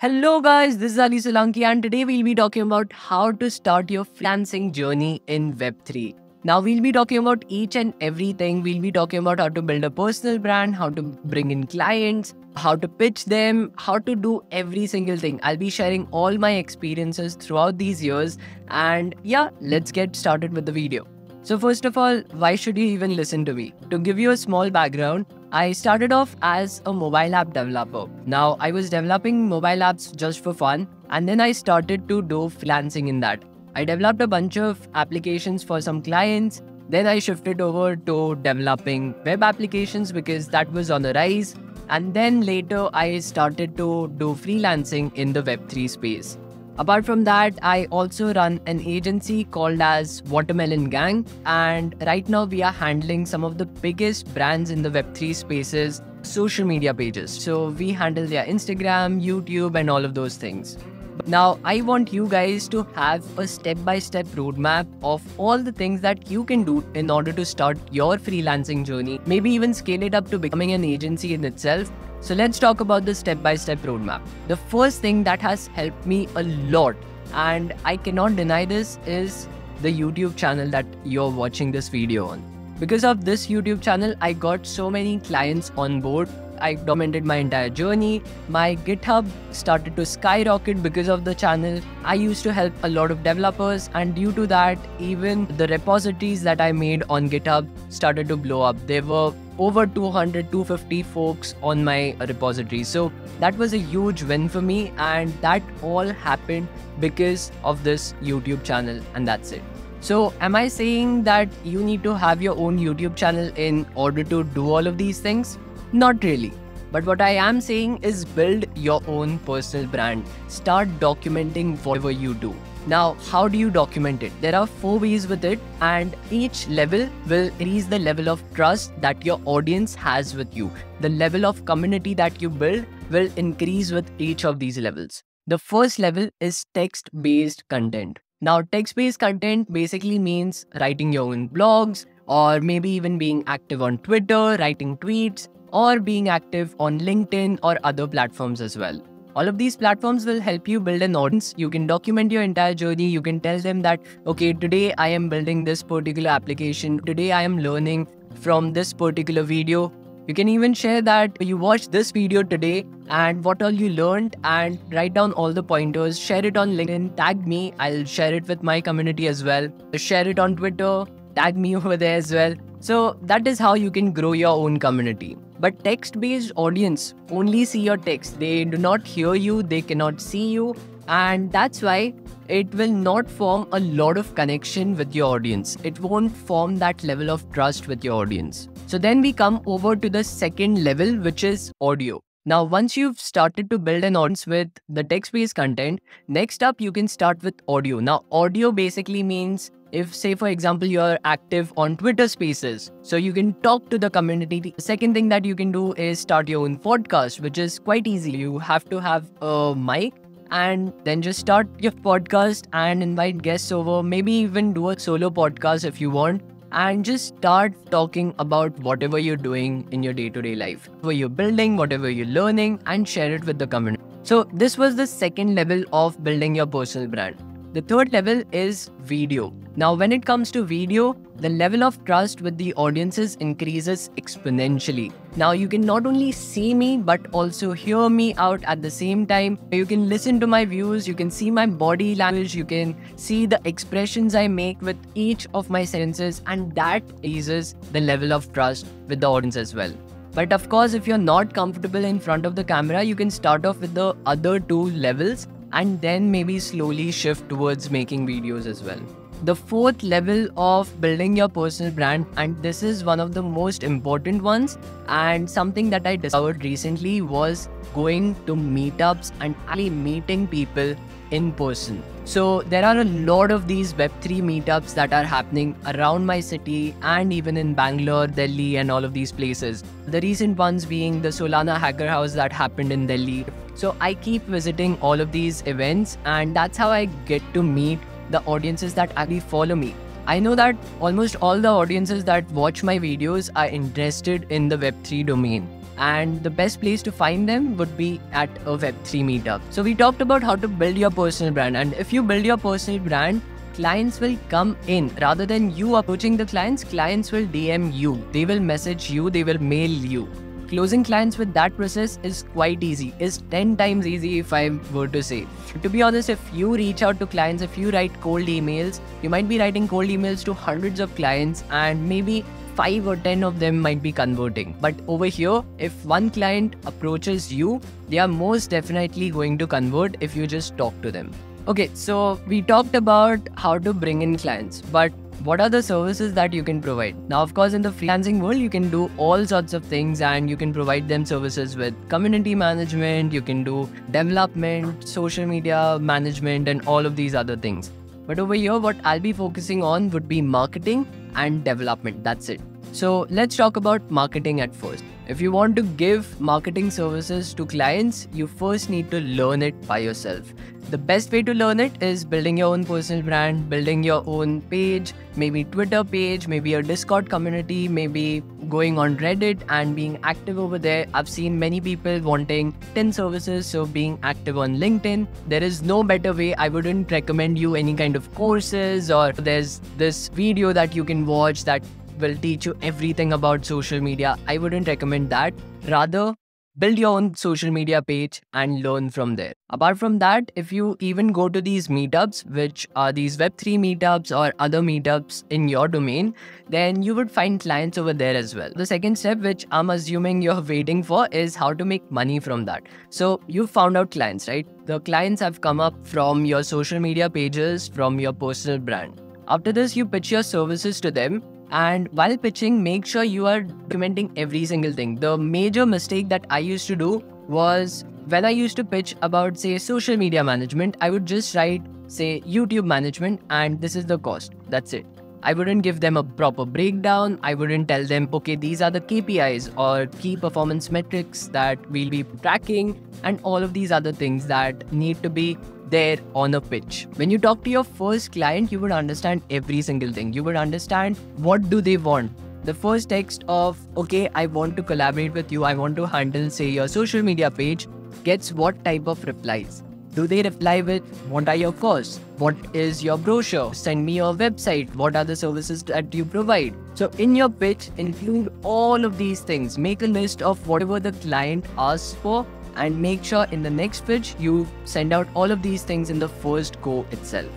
Hello guys, this is Ali Solanki and today we'll be talking about how to start your freelancing journey in Web3. Now we'll be talking about each and everything. We'll be talking about how to build a personal brand, how to bring in clients, how to pitch them, how to do every single thing. I'll be sharing all my experiences throughout these years and yeah, let's get started with the video. So first of all, why should you even listen to me? To give you a small background, I started off as a mobile app developer. Now I was developing mobile apps just for fun and then I started to do freelancing in that. I developed a bunch of applications for some clients. Then I shifted over to developing web applications because that was on the rise. And then later I started to do freelancing in the Web3 space. Apart from that, I also run an agency called as Watermelon Gang, and right now we are handling some of the biggest brands in the Web3 spaces, social media pages. So we handle their Instagram, YouTube and all of those things. Now I want you guys to have a step-by-step roadmap of all the things that you can do in order to start your freelancing journey, maybe even scale it up to becoming an agency in itself. So let's talk about the step-by-step roadmap. The first thing that has helped me a lot, and I cannot deny this, is the YouTube channel that you're watching this video on. Because of this YouTube channel, I got so many clients on board. I documented my entire journey. My GitHub started to skyrocket because of the channel. I used to help a lot of developers, and due to that, even the repositories that I made on GitHub started to blow up. There were over 250 folks on my repository. So that was a huge win for me, and that all happened because of this YouTube channel, and that's it. So am I saying that you need to have your own YouTube channel in order to do all of these things? Not really. But what I am saying is build your own personal brand. Start documenting whatever you do. Now, how do you document it? There are 4 ways with it, and each level will reach the level of trust that your audience has with you. The level of community that you build will increase with each of these levels. The first level is text-based content. Now, text-based content basically means writing your own blogs, or maybe even being active on Twitter, writing tweets, or being active on LinkedIn or other platforms as well. All of these platforms will help you build an audience. You can document your entire journey. You can tell them that, okay, today I am building this particular application. Today I am learning from this particular video. You can even share that you watched this video today and what all you learned, and write down all the pointers. Share it on LinkedIn. Tag me. I'll share it with my community as well. Share it on Twitter. Tag me over there as well. So that is how you can grow your own community. But text-based audience only see your text. They do not hear you, they cannot see you, and that's why it will not form a lot of connection with your audience. It won't form that level of trust with your audience. So then we come over to the second level, which is audio. Now, once you've started to build an audience with the text-based content, next up you can start with audio. Now, audio basically means, if say for example you're active on Twitter Spaces, so you can talk to the community. The second thing that you can do is start your own podcast, which is quite easy. You have to have a mic and then just start your podcast and invite guests over. Maybe even do a solo podcast if you want, and just start talking about whatever you're doing in your day-to-day life, whatever you're building, whatever you're learning, and share it with the community. So this was the second level of building your personal brand. The third level is video. Now, when it comes to video, the level of trust with the audiences increases exponentially. Now, you can not only see me, but also hear me out at the same time. You can listen to my views, you can see my body language, you can see the expressions I make with each of my sentences, and that raises the level of trust with the audience as well. But of course, if you're not comfortable in front of the camera, you can start off with the other 2 levels, and then maybe slowly shift towards making videos as well. The fourth level of building your personal brand, and this is one of the most important ones, and something that I discovered recently, was going to meetups and actually meeting people in person. So there are a lot of these Web3 meetups that are happening around my city and even in Bangalore, Delhi and all of these places. The recent ones being the Solana Hacker House that happened in Delhi. So I keep visiting all of these events, and that's how I get to meet the audiences that actually follow me. I know that almost all the audiences that watch my videos are interested in the Web3 domain. and the best place to find them would be at a Web3 meetup. So we talked about how to build your personal brand, and if you build your personal brand, clients will come in. Rather than you approaching the clients will DM you, they will message you, they will mail you. Closing clients with that process is quite easy, is 10 times easy if I were to say. To be honest, if you reach out to clients, if you write cold emails, you might be writing cold emails to hundreds of clients and maybe 5 or 10 of them might be converting. But over here, if one client approaches you, they are most definitely going to convert if you just talk to them. Okay, so we talked about how to bring in clients, but what are the services that you can provide? Now, of course, in the freelancing world, you can do all sorts of things and you can provide them services with community management, you can do development, social media management, and all of these other things. But over here, what I'll be focusing on would be marketing and development. That's it. So let's talk about marketing at first. If you want to give marketing services to clients, you first need to learn it by yourself. The best way to learn it is building your own personal brand, building your own page, maybe Twitter page, maybe a Discord community, maybe going on Reddit and being active over there. I've seen many people wanting 10 services, so being active on LinkedIn. There is no better way. I wouldn't recommend you any kind of courses, or there's this video that you can watch that will teach you everything about social media. I wouldn't recommend that. Rather, build your own social media page and learn from there. Apart from that, if you even go to these meetups, which are these Web3 meetups or other meetups in your domain, then you would find clients over there as well. The second step, which I'm assuming you're waiting for, is how to make money from that. So you found out clients, right? The clients have come up from your social media pages, from your personal brand. After this, you pitch your services to them. And while pitching, make sure you are documenting every single thing. The major mistake that I used to do was when I used to pitch about, say, social media management, I would just write, say, YouTube management, and this is the cost. That's it. I wouldn't give them a proper breakdown. I wouldn't tell them, okay, these are the KPIs or key performance metrics that we'll be tracking and all of these other things that need to be there on a pitch. When you talk to your first client, you would understand every single thing. You would understand what do they want. The first text of, okay, I want to collaborate with you, I want to handle, say, your social media page, gets what type of replies. Do they reply with, what are your costs? What is your brochure? Send me your website. What are the services that you provide? So in your pitch, include all of these things. Make a list of whatever the client asks for, and make sure in the next pitch, you send out all of these things in the first go itself.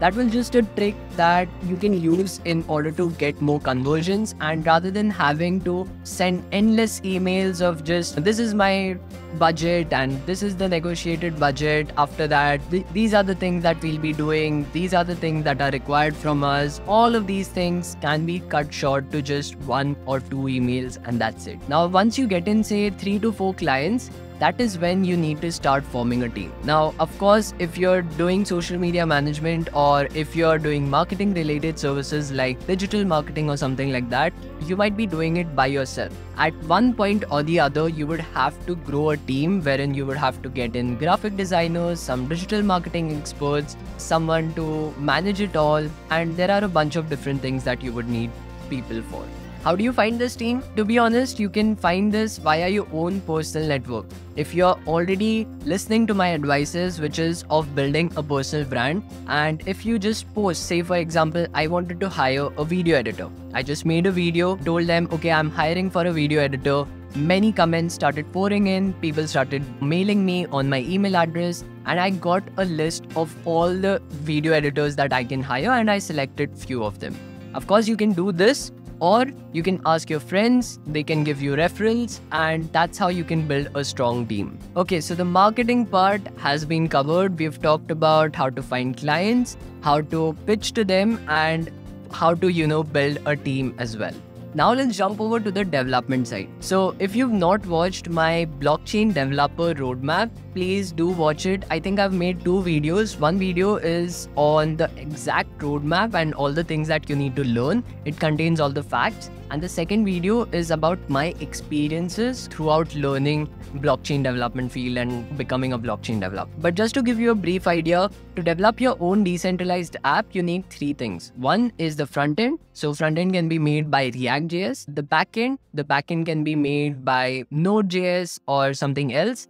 That will just a trick that you can use in order to get more conversions, and rather than having to send endless emails of just, this is my budget and this is the negotiated budget. After that, these are the things that we'll be doing. These are the things that are required from us. All of these things can be cut short to just 1 or 2 emails, and that's it. Now, once you get in, say, 3 to 4 clients, that is when you need to start forming a team. Now, of course, if you're doing social media management or if you're doing marketing related services like digital marketing or something like that, you might be doing it by yourself. At one point or the other, you would have to grow a team wherein you would have to get in graphic designers, some digital marketing experts, someone to manage it all. And there are a bunch of different things that you would need people for. How do you find this team? To be honest, you can find this via your own personal network. If you're already listening to my advices, which is of building a personal brand, and if you just post, say for example, I wanted to hire a video editor. I just made a video, told them, okay, I'm hiring for a video editor. Many comments started pouring in, people started mailing me on my email address, and I got a list of all the video editors that I can hire, and I selected few of them. Of course, you can do this, or you can ask your friends, they can give you referrals, and that's how you can build a strong team. Okay, so the marketing part has been covered. We've talked about how to find clients, how to pitch to them, and how to, build a team as well. Now let's jump over to the development side. So if you've not watched my blockchain developer roadmap, please do watch it. I think I've made 2 videos. One video is on the exact roadmap and all the things that you need to learn. It contains all the facts. And the second video is about my experiences throughout learning blockchain development field and becoming a blockchain developer. But just to give you a brief idea, to develop your own decentralized app, you need three things. One is the front end. So front end can be made by React.js. The backend can be made by Node.js or something else.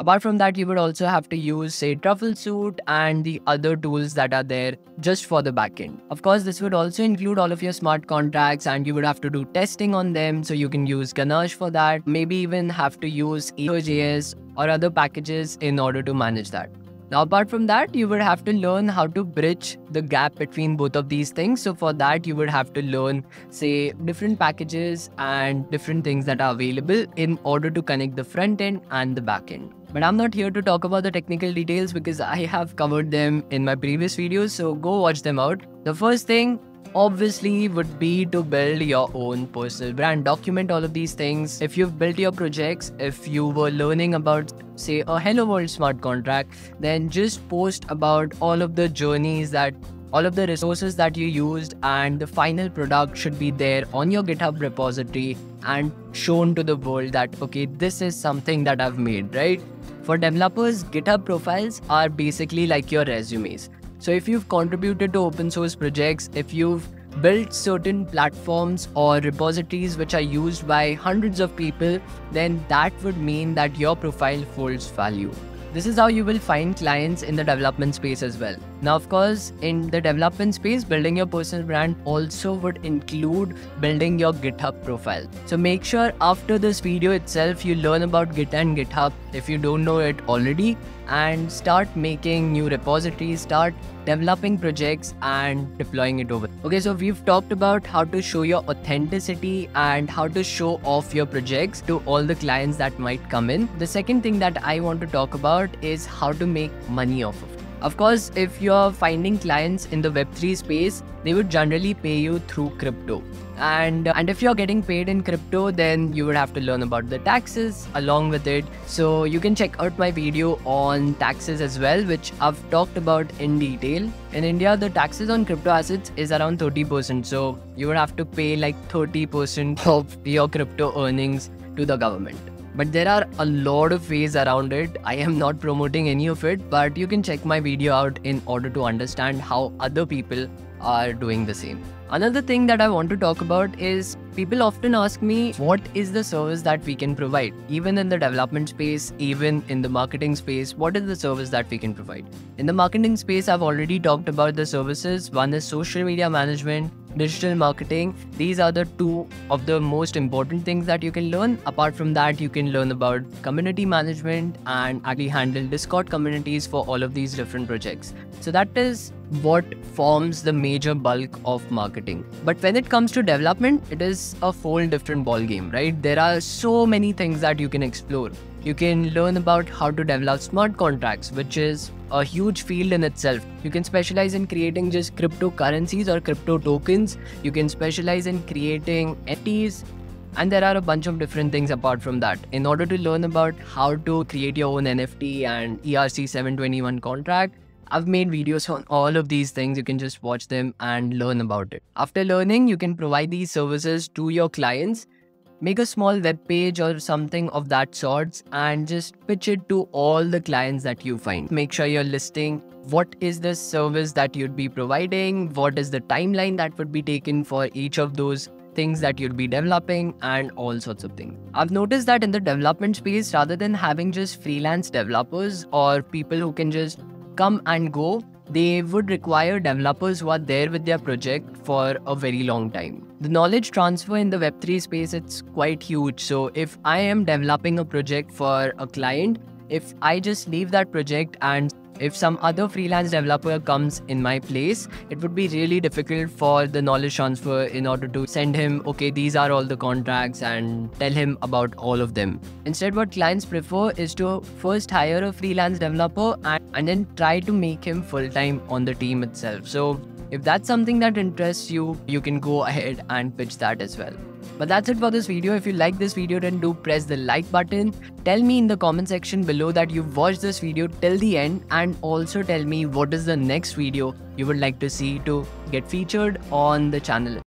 Apart from that, you would also have to use, say, Truffle Suite and the other tools that are there just for the backend. Of course, this would also include all of your smart contracts and you would have to do testing on them. So you can use Ganache for that, maybe even have to use EJS or other packages in order to manage that. Now, apart from that, you would have to learn how to bridge the gap between both of these things. So for that, you would have to learn, say, different packages and different things that are available in order to connect the front end and the back end. But I'm not here to talk about the technical details because I have covered them in my previous videos, so go watch them out. The first thing obviously would be to build your own personal brand. Document all of these things. If you've built your projects, if you were learning about, say, a Hello World smart contract, then just post about all of the journeys that all of the resources that you used, and the final product should be there on your GitHub repository and shown to the world that, okay, this is something that I've made, right? For developers, GitHub profiles are basically like your resumes. So if you've contributed to open source projects, if you've built certain platforms or repositories which are used by hundreds of people, then that would mean that your profile holds value. This is how you will find clients in the development space as well. Now, of course, in the development space, building your personal brand also would include building your GitHub profile. So make sure after this video itself, you learn about Git and GitHub if you don't know it already, and start making new repositories, start developing projects and deploying it over. Okay, so we've talked about how to show your authenticity and how to show off your projects to all the clients that might come in. The second thing that I want to talk about is how to make money off of it. Of course, if you're finding clients in the Web3 space, they would generally pay you through crypto. And if you're getting paid in crypto, then you would have to learn about the taxes along with it. So you can check out my video on taxes as well, which I've talked about in detail. In India, the taxes on crypto assets is around 30%. So you would have to pay like 30% of your crypto earnings to the government. But there are a lot of ways around it. I am not promoting any of it, but you can check my video out in order to understand how other people are doing the same. Another thing that I want to talk about is people often ask me, what is the service that we can provide? Even in the development space, even in the marketing space, what is the service that we can provide? In the marketing space, I've already talked about the services. One is social media management, digital marketing. These are the two of the most important things that you can learn. Apart from that, you can learn about community management and actually handle Discord communities for all of these different projects. So that is what forms the major bulk of marketing. But when it comes to development, it is a whole different ballgame, right? There are so many things that you can explore. You can learn about how to develop smart contracts, which is a huge field in itself. You can specialize in creating just cryptocurrencies or crypto tokens. You can specialize in creating NFTs. And there are a bunch of different things apart from that. In order to learn about how to create your own NFT and ERC721 contract, I've made videos on all of these things. You can just watch them and learn about it. After learning, you can provide these services to your clients. Make a small web page or something of that sort and just pitch it to all the clients that you find. Make sure you're listing what is the service that you'd be providing, what is the timeline that would be taken for each of those things that you'll be developing, and all sorts of things. I've noticed that in the development space, rather than having just freelance developers or people who can just come and go, they would require developers who are there with their project for a very long time. The knowledge transfer in the Web3 space, it's quite huge. So if I am developing a project for a client, if I just leave that project and if some other freelance developer comes in my place, it would be really difficult for the knowledge transfer in order to send him, okay, these are all the contracts and tell him about all of them. Instead, what clients prefer is to first hire a freelance developer and then try to make him full-time on the team itself. So if that's something that interests you, you can go ahead and pitch that as well. But that's it for this video. If you like this video, then do press the like button. Tell me in the comment section below that you've watched this video till the end, and also tell me what is the next video you would like to see to get featured on the channel.